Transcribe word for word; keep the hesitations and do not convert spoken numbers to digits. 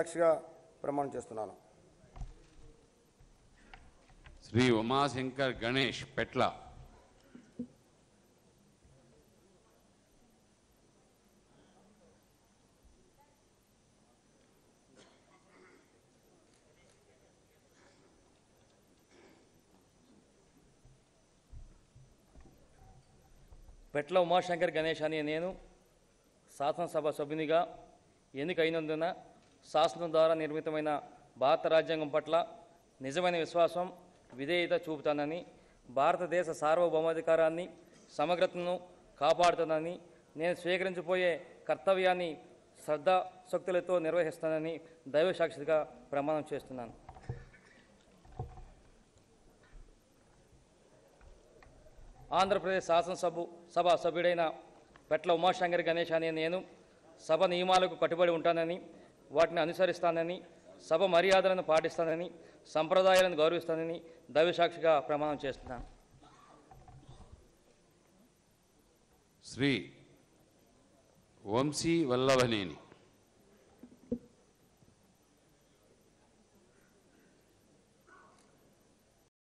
సాక్షిగా ప్రమాణం చేస్తున్నాను. శ్రీ ఉమాశంకర్ గణేష్ పెట్ల పెట్ల ఉమాశంకర్ గణేష్ అని నేను శాసనసభ సభ్యునిగా ఎన్నికైనందున శాసనం ద్వారా నిర్మితమైన భారత రాజ్యాంగం పట్ల నిజమైన విశ్వాసం విధేయత చూపుతానని, భారతదేశ సార్వభౌమాధికారాన్ని సమగ్రతను కాపాడుతానని, నేను స్వీకరించబోయే కర్తవ్యాన్ని శ్రద్ధాశక్తులతో నిర్వహిస్తానని దైవ సాక్షిగా ప్రమాణం చేస్తున్నాను. ఆంధ్రప్రదేశ్ శాసనసభ సభ సభ్యుడైన పెట్ల ఉమాశంకర్ గణేష్ అనే నేను సభ నియమాలకు కట్టుబడి ఉంటానని, వాటిని అనుసరిస్తానని, సభ మర్యాదలను పాటిస్తానని, సంప్రదాయాలను గౌరవిస్తానని దైవసాక్షిగా ప్రమాణం చేస్తున్నాను. శ్రీ వంశీ వల్లభనేని